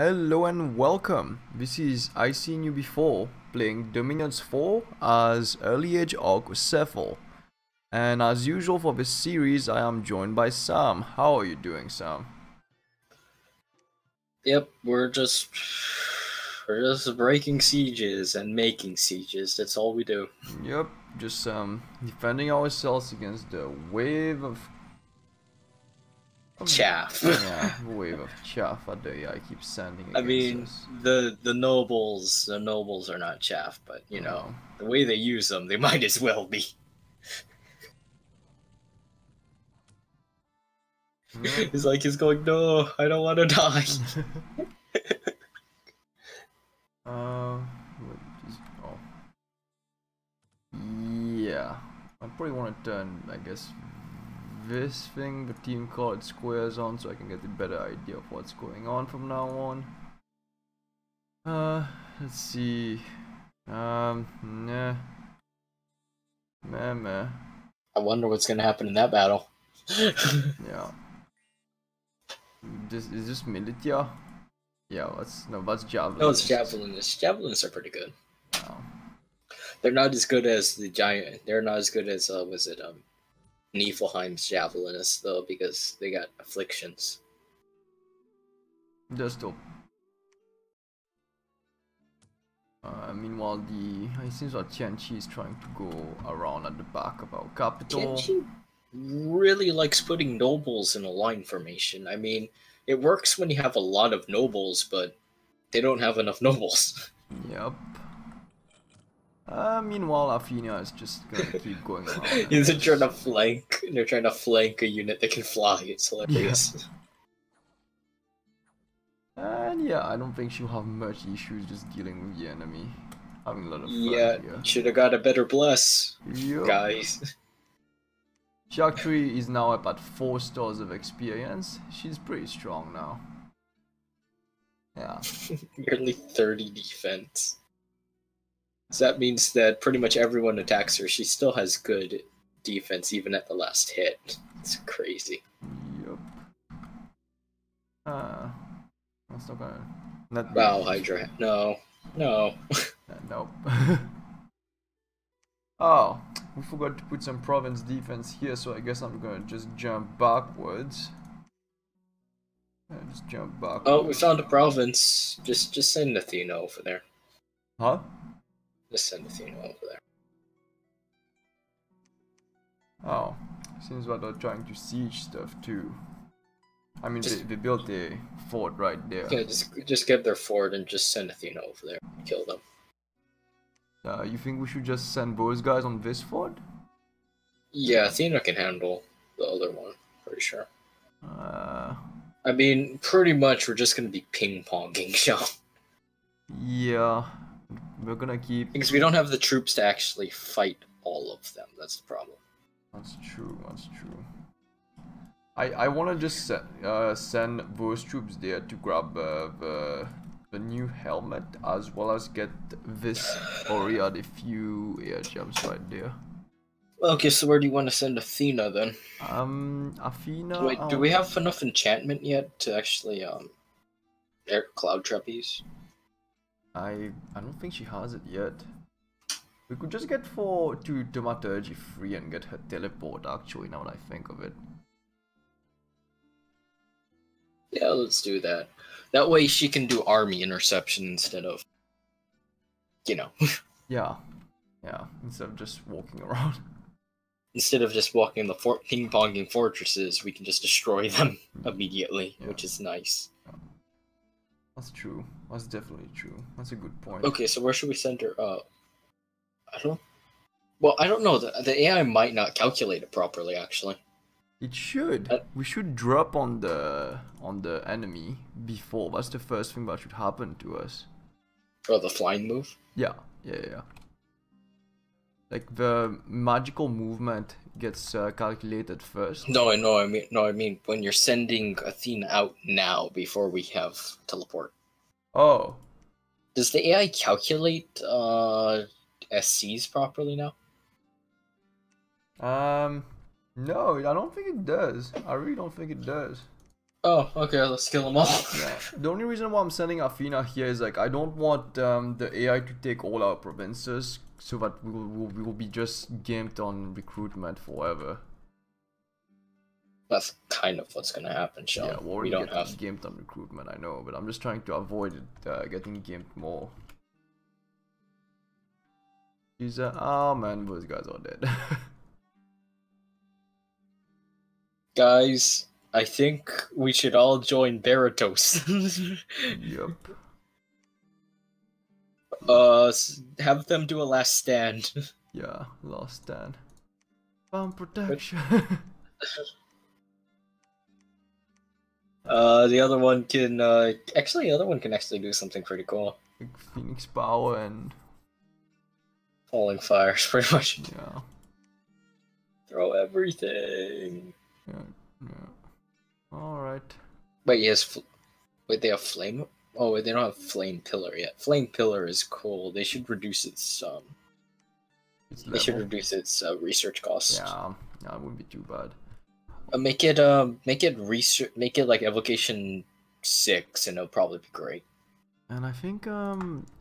Hello and welcome. This is iSeenUB4 playing Dominions 4 as Early Age Arcoscephale. And as usual for this series, I am joined by Sam. How are you doing, Sam? Yep, we're just breaking sieges and making sieges. That's all we do. Yep, just defending ourselves against the wave of chaff. Yeah, wave of chaff at the I keep sending. I mean, us. the nobles are not chaff, but you know, the way they use them, they might as well be. It's like he's going, no, I don't want to die. Yeah, I probably want to turn, I guess, this thing, the team card squares on, so I can get a better idea of what's going on from now on. Let's see. Meh. I wonder what's gonna happen in that battle. Yeah. Is this militia? Yeah, that's javelins. No, it's javelins. Javelins are pretty good. Oh. They're not as good as the giant. They're not as good as Niflheim's javelinists, though, because they got afflictions. They're still. Meanwhile, it seems like Tianqi is trying to go around at the back of our capital. Tianqi really likes putting nobles in a line formation. I mean, it works when you have a lot of nobles, but they don't have enough nobles. Yep. Meanwhile, Afinia is just gonna keep going around. They're trying to flank, and they're trying to flank a unit that can fly. It's hilarious. Yeah. And yeah, I don't think she'll have much issues just dealing with the enemy. Having a lot of fun. Yeah, should have got a better bless, yep. Guys. She actually is now up at 4 stars of experience. She's pretty strong now. Yeah. Nearly 30 defense. So that means that pretty much everyone attacks her. She still has good defense, even at the last hit. It's crazy. Yep. I'm still gonna... Not wow, Hydra. No. No. Nope. Oh, we forgot to put some province defense here, so I guess I'm gonna just jump backwards. Oh, we found a province. Just send Athena over there. Huh? Just send Athena over there. Oh, seems like they're trying to siege stuff too. I mean, they built a fort right there. Yeah, just get their fort and just send Athena over there and kill them. You think we should just send those guys on this fort? Yeah, Athena can handle the other one, pretty sure. I mean, pretty much we're just gonna be ping-ponging, so... Yeah... We're gonna keep... Because we don't have the troops to actually fight all of them, that's the problem. That's true. I wanna just send those troops there to grab the new helmet, as well as get this Aurea the few air gems right there. Okay, so where do you want to send Athena then? Athena... Wait, do we have enough enchantment yet to actually, air cloud trapeze? I don't think she has it yet. We could just get to Thaumaturgy free and get her teleport, actually, now that I think of it. Yeah, let's do that. That way she can do army interception instead of, you know. Yeah, instead of just walking around. Instead of just walking the ping-ponging fortresses, we can just destroy them immediately, which is nice. Yeah. That's true. That's definitely true. That's a good point. Okay, so where should we send her? I don't know. The AI might not calculate it properly, actually. It should. We should drop on the enemy before. That's the first thing that should happen to us. Oh, the flying move? Yeah. Like the magical movement gets calculated first. No, I mean when you're sending Athena out now before we have teleport. Oh. Does the AI calculate SCs properly now? No, I don't think it does. I really don't think it does. Oh, okay, let's kill them all. Yeah. The only reason why I'm sending Athena here is like I don't want the AI to take all our provinces, so that we will be just gamed on recruitment forever. That's kind of what's gonna happen, Sean. Yeah, we're already gamed on recruitment, I know, but I'm just trying to avoid it, getting gamed more. He's a oh man, those guys are dead. Guys, I think we should all join Baratos. Yep. Have them do a last stand. Yeah, last stand. Bomb protection. The other one can actually, the other one can actually do something pretty cool. Like Phoenix Power and Falling Fires, pretty much. Yeah. Throw everything. Yeah. Yeah. All right. Wait, yes. Wait, they have flame. Oh, wait, they don't have flame pillar yet. Flame pillar is cool. They should reduce its research cost. Yeah, that wouldn't be too bad. Make it like evocation 6, and it'll probably be great. And I think a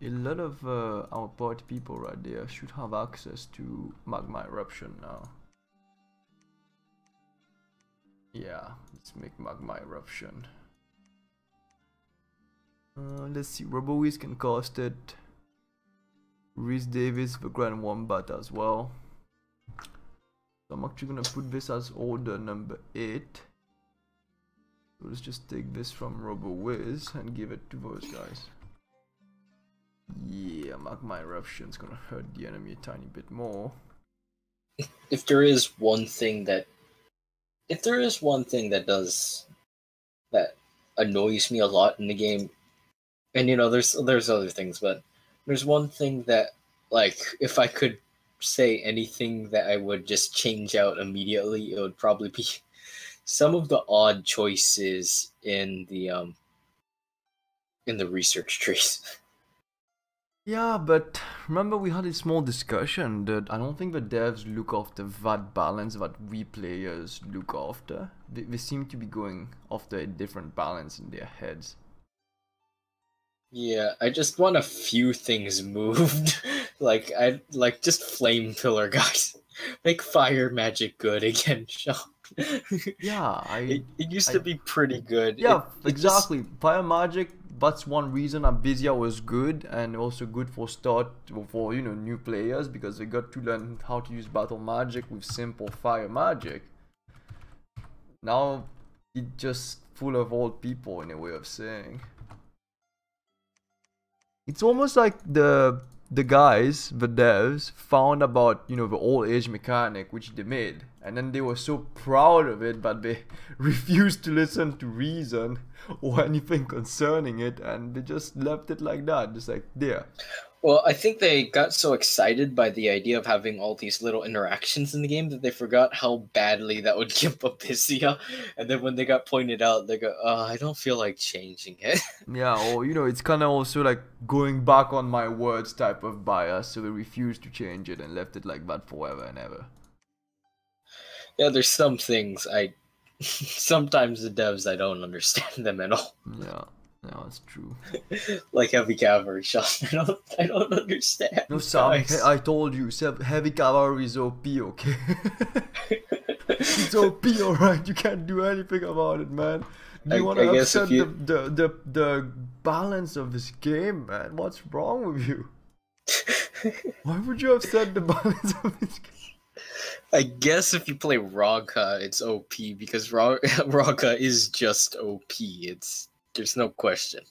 lot of our party people right there should have access to magma eruption now. Yeah, let's make magma eruption. Let's see, Robowiz can cast it. Rhys Davies, the Grand Wombat as well. So I'm actually gonna put this as order number 8. So let's just take this from RoboWiz and give it to those guys. Yeah, magma eruption's gonna hurt the enemy a tiny bit more. If there is one thing that, that annoys me a lot in the game, and you know, there's other things, but there's one thing that, like, if I could say anything that I would just change out immediately, it would probably be some of the odd choices in the research trees. Yeah, but remember we had a small discussion that I don't think the devs look after that balance that we players look after. They seem to be going after a different balance in their heads. Yeah, I just want a few things moved. like just flame pillar guys. Make fire magic good again, Sean. Yeah, it used to be pretty good. Yeah, exactly. Just... fire magic, that's one reason Abysia was good, and also good for you know, new players, because they got to learn how to use battle magic with simple fire magic. Now it's just full of old people in a way of saying. It's almost like the guys, the devs, found about, you know, the old age mechanic which they made, and then they were so proud of it but they refused to listen to reason or anything concerning it, and they just left it like that, just like there. Well, I think they got so excited by the idea of having all these little interactions in the game that they forgot how badly that would give Abysia, and then when they got pointed out, they go, oh, I don't feel like changing it. Yeah, or, you know, it's kind of also like going back on my words type of bias, so they refused to change it and left it like that forever and ever. Yeah, there's some things I... sometimes the devs, I don't understand them at all. Yeah. No, it's true. Like heavy cavalry, Sean. I don't understand. No, Sam, I told you, heavy cavalry is OP, okay? It's OP, alright. You can't do anything about it, man. You want to upset you... the balance of this game, man. What's wrong with you? Why would you upset the balance of this game? I guess if you play Raga, it's OP, because Raga is just OP. It's... there's no question.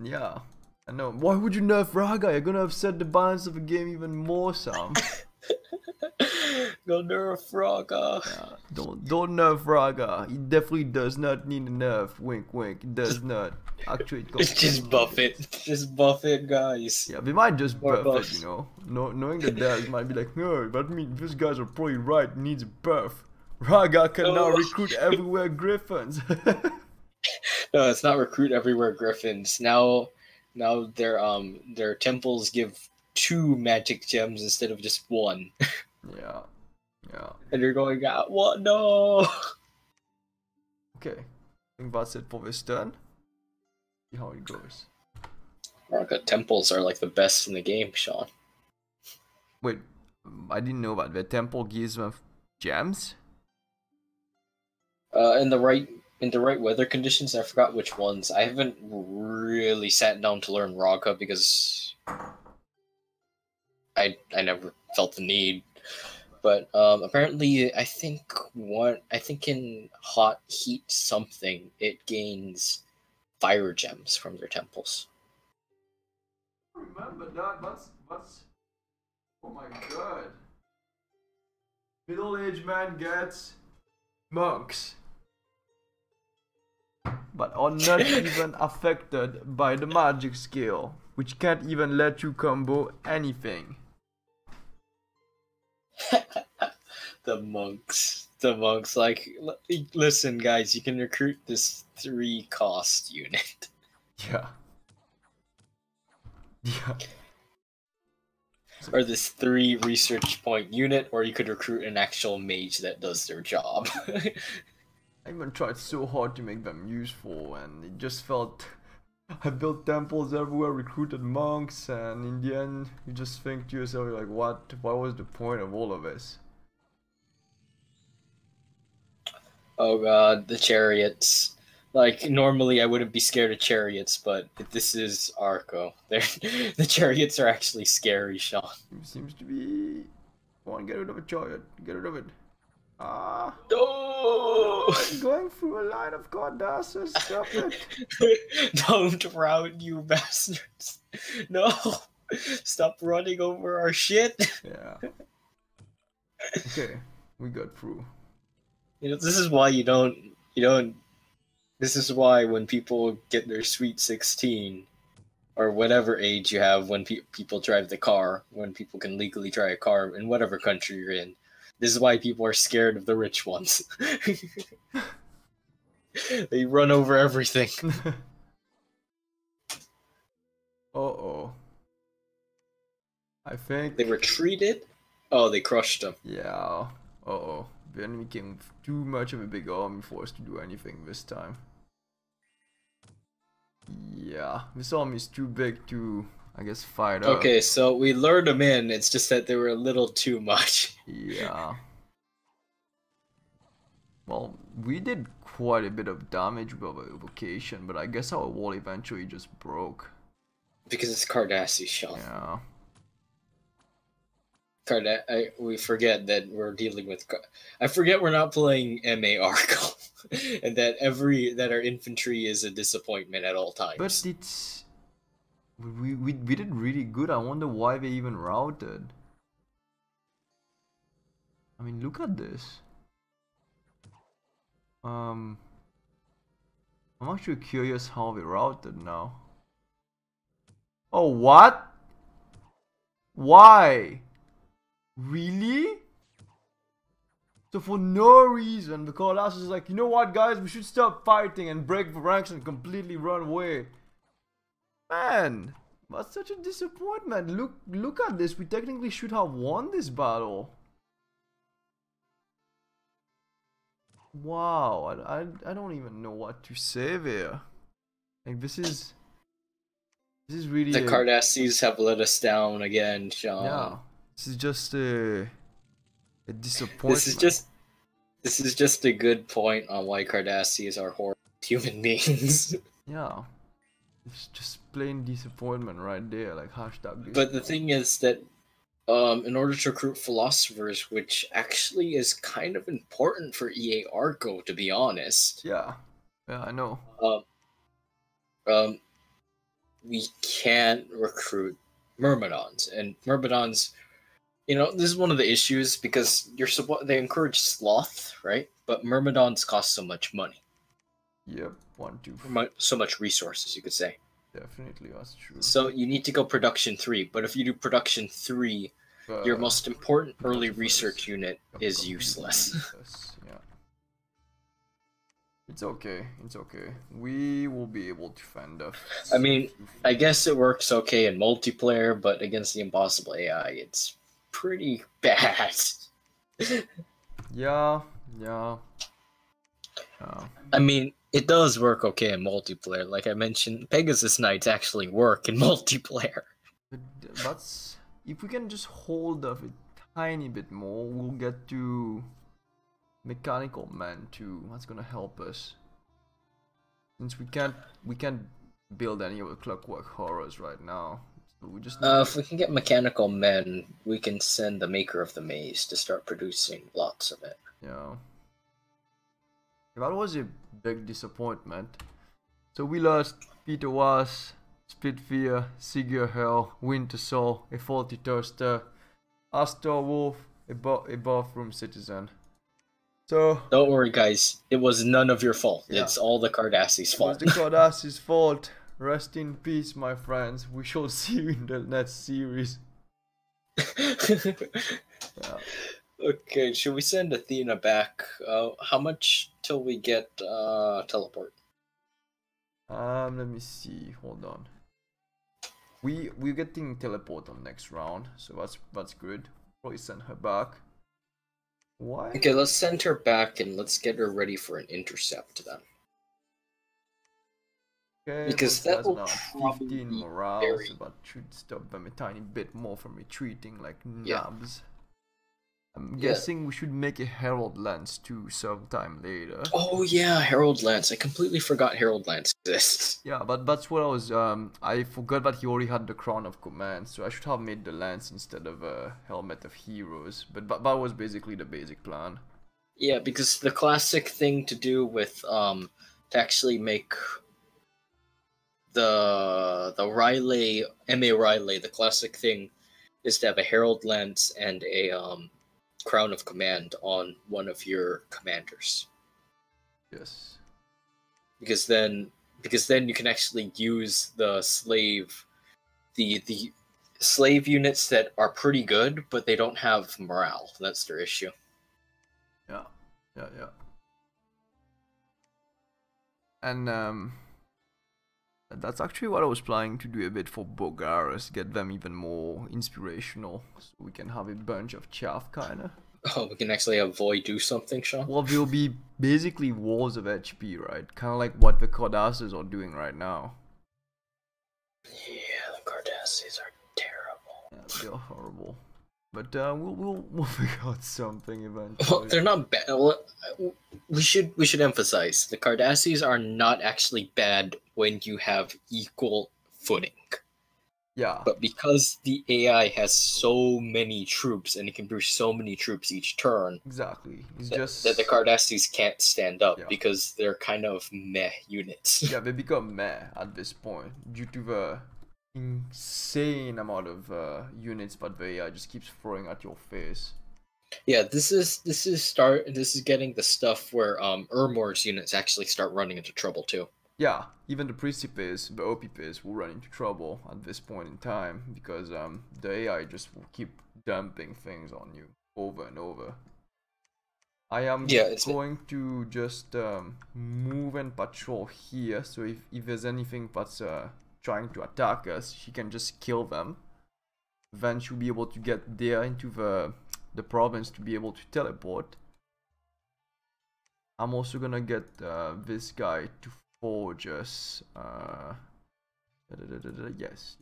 Yeah, I know. Why would you nerf Raga? You're gonna upset the balance of the game even more, Sam. Go nerf Raga. Yeah, don't nerf Raga. It definitely does not need a nerf. Wink, wink. It does not. Actually, it just buff it. Just buff it, guys. Yeah, we might just buff it, you know. Knowing the devs might be like, no, but I mean, these guys are probably right. It needs a buff. Raga can now recruit everywhere griffins. No, it's not recruit everywhere griffins. Now their temples give 2 magic gems instead of just 1. Yeah, yeah. And you're going, ah, what? No. Okay, That's it for this turn. See how it goes. Raga temples are like the best in the game, Sean. Wait, I didn't know that. The temple gives them gems? In the right weather conditions, I forgot which ones. I haven't really sat down to learn Raga because I never felt the need. But apparently, I think in hot heat something it gains fire gems from their temples. I remember that. That's oh my god! Middle-aged man gets monks, but are not even affected by the magic skill, which can't even let you combo anything. The monks. Like, listen, guys, you can recruit this 3-cost unit. Yeah. Yeah. Or this 3 research point unit, or you could recruit an actual mage that does their job. I even tried so hard to make them useful, and it just felt. I built temples everywhere, recruited monks, and in the end, you just think to yourself, you're like, what? What was the point of all of this? Oh god, the chariots. Like, normally I wouldn't be scared of chariots, but this is Arco. The chariots are actually scary, Sean. Seems to be... Come on, get rid of a chariot. Get rid of it. Ah! Oh! I'm going through a line of Cardaces. Stop it! Don't route, you bastards! No! Stop running over our shit! Yeah. Okay, we got through. You know, this is why this is why when people get their sweet 16, or whatever age you have when people drive the car, when people can legally drive a car in whatever country you're in, this is why people are scared of the rich ones. They run over everything. Uh-oh. I think... They retreated? Oh, they crushed them. Yeah. Uh-oh. The enemy came with too much of a big army for us to do anything this time. Yeah, this army is too big to, I guess, fight up. Okay, so we lured them in, it's just that they were a little too much. Yeah. Well, we did quite a bit of damage with our evocation, but I guess our wall eventually just broke. Because it's Cardace's shot. Yeah. We forget that we're dealing with. I forget we're not playing MA Arco, and that our infantry is a disappointment at all times. But it's we did really good. I wonder why they even routed. I mean, look at this. I'm actually curious how we routed now. Oh, what? Why? Really? So for no reason, the Cardaces is like, you know what, guys, we should stop fighting and break the ranks and completely run away. Man, that's such a disappointment. Look at this. We technically should have won this battle. Wow, I don't even know what to say there. Like, this is really the Cardaces have let us down again, Sean. Yeah. This is just a disappointment. This is just a good point on why Cardaces are horrible human beings. Yeah, it's just plain disappointment right there, like #disappointment. But the thing is that, in order to recruit philosophers, which actually is kind of important for EA Arco, to be honest. Yeah, yeah, I know. We can't recruit myrmidons, and myrmidons. You know, this is one of the issues because they encourage sloth, right? But myrmidons cost so much money. Yep, 1, 2, 3. So much resources, you could say. Definitely, that's true. So you need to go production 3, but if you do production 3, your most important early research unit is useless. Yeah. It's okay. It's okay. We will be able to fend off. I mean, I guess it works okay in multiplayer, but against the impossible AI, it's pretty bad. Yeah, yeah. I mean, It does work okay in multiplayer. Like I mentioned, Pegasus Knights actually work in multiplayer. But if we can just hold off a tiny bit more, we'll get to Mechanical Man too. That's gonna help us. Since we can't build any of the Clockwork Horrors right now. So we just if we can get Mechanical Men, we can send the Maker of the Maze to start producing lots of it. Yeah. That was a big disappointment. So we lost Peter Was, Spitfire, Sigur Hell, Winter Soul, a Faulty Toaster, Astor Wolf, a Bathroom Citizen. So don't worry guys, it was none of your fault. Yeah. It's all the Cardaces' fault. It was the Cardaces' fault. Rest in peace, my friends. We shall see you in the next series. Yeah. Okay, should we send Athena back? How much till we get teleport? Let me see. Hold on. We're getting teleport on next round, so that's good. Probably send her back. Why? Okay, let's send her back and let's get her ready for an intercept then. Okay, because that will probably 15 morale, very... so that should stop them a tiny bit more from retreating like nabs. Yeah. I'm guessing we should make a Herald Lance too sometime later. Oh yeah, Herald Lance. I completely forgot Herald Lance exists. Yeah, but that's what I was... I forgot that he already had the Crown of Command, so I should have made the Lance instead of a Helmet of Heroes. But that was basically the basic plan. Yeah, because the classic thing to do with... to actually make... The Riley... M.A. Riley, the classic thing is to have a Herald Lance and a... Crown of Command on one of your commanders. Yes. Because then you can actually use the slave units that are pretty good, but they don't have morale. That's their issue. Yeah. Yeah, yeah. And that's actually what I was planning to do a bit for Bogaris, get them even more inspirational, so we can have a bunch of chaff, kinda. Oh, we can actually have Void do something, Sean? Well, they'll be basically walls of HP, right? Kinda like what the Cardaces are doing right now. Yeah, the Cardaces are terrible. Yeah, they're horrible. But we'll figure out something eventually. Well, they're not bad. We should emphasize the Cardaces are not actually bad when you have equal footing. Yeah. But because the AI has so many troops and it can produce so many troops each turn, exactly, it's that the Cardaces can't stand up because they're kind of meh units. Yeah, they become meh at this point due to the insane amount of units, but the AI just keeps throwing at your face. Yeah, this is getting the stuff where Urmor's units actually start running into trouble too. Yeah, even the Principes, the OPPs will run into trouble at this point in time because the AI just will keep dumping things on you over and over. I am going to just move and patrol here, so if there's anything that's trying to attack us, she can just kill them. Then she'll be able to get there into the province to be able to teleport. I'm also gonna get this guy to forge us. Yes.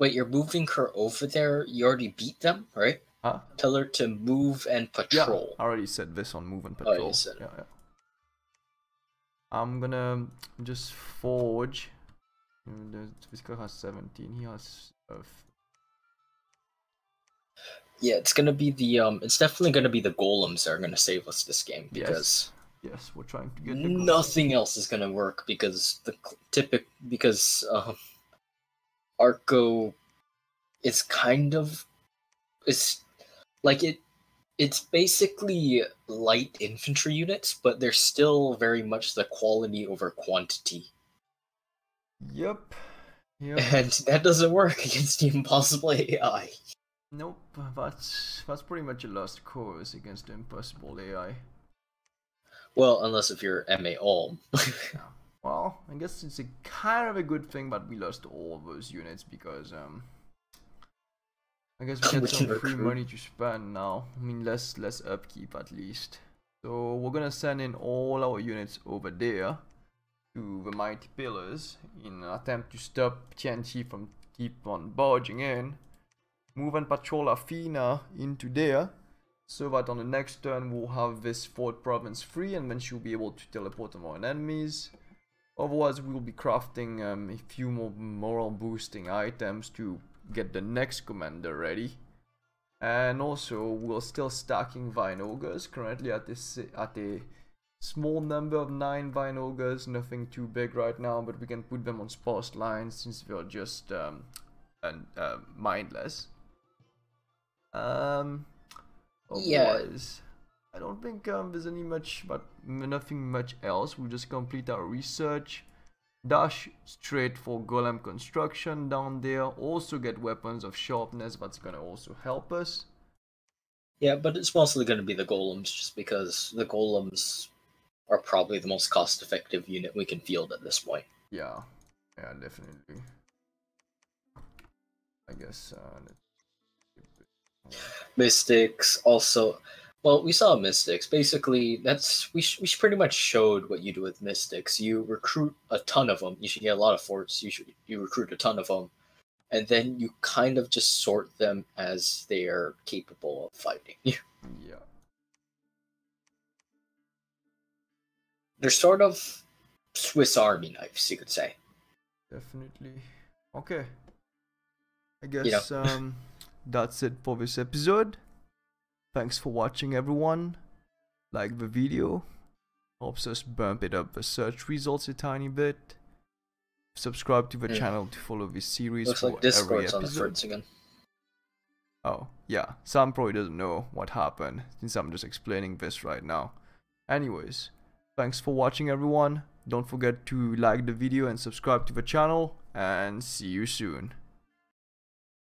Wait, you're moving her over there? You already beat them, right? Huh? Tell her to move and patrol. Yeah, I already said this on move and patrol. Oh, you said it. Yeah. I'm gonna just forge. This guy has 17. He has. Yeah, it's gonna be the it's definitely gonna be the golems that are gonna save us this game because yes, we're trying to get the golems. Nothing else is gonna work because Arco is kind of it's basically light infantry units, but they're still very much the quality over quantity. Yep. And that doesn't work against the impossible AI. Nope, that's pretty much a lost cause against the impossible AI. Well, unless if you're MA Ulm. Yeah. Well, I guess it's a kind of a good thing that we lost all of those units because I guess we had some free money to spend now. I mean, less upkeep at least. So we're gonna send in all our units over there to the mighty pillars in an attempt to stop Tianqi from keep on barging in. Move and patrol Athena into there, so that on the next turn we'll have this fourth province free, and then she'll be able to teleport on our enemies. Otherwise we'll be crafting a few more moral boosting items to get the next commander ready. And also we're still stacking vine ogres, currently at a small number of 9 vine ogres, nothing too big right now, but we can put them on sparse lines since they're just mindless. Otherwise, yeah. I don't think there's any much, but nothing much else. We'll just complete our research, dash straight for golem construction down there, also get weapons of sharpness, that's gonna also help us. Yeah, but it's mostly gonna be the golems, just because the golems are probably the most cost effective unit we can field at this point. Yeah, yeah, definitely. I guess mystics also. Well, we saw mystics. Basically, that's we pretty much showed what you do with mystics. You recruit a ton of them. You should get a lot of forts. You recruit a ton of them, and then you kind of just sort them as they are capable of fighting. Yeah. They're sort of Swiss Army knives, you could say. Definitely. Okay. I guess that's it for this episode. Thanks for watching, everyone. Like the video, helps us bump it up the search results a tiny bit. Subscribe to the channel to follow this series. Looks for like Discord's every episode. On the again. Oh yeah, Sam probably doesn't know what happened since I'm just explaining this right now. Anyways, thanks for watching, everyone. Don't forget to like the video and subscribe to the channel. And see you soon.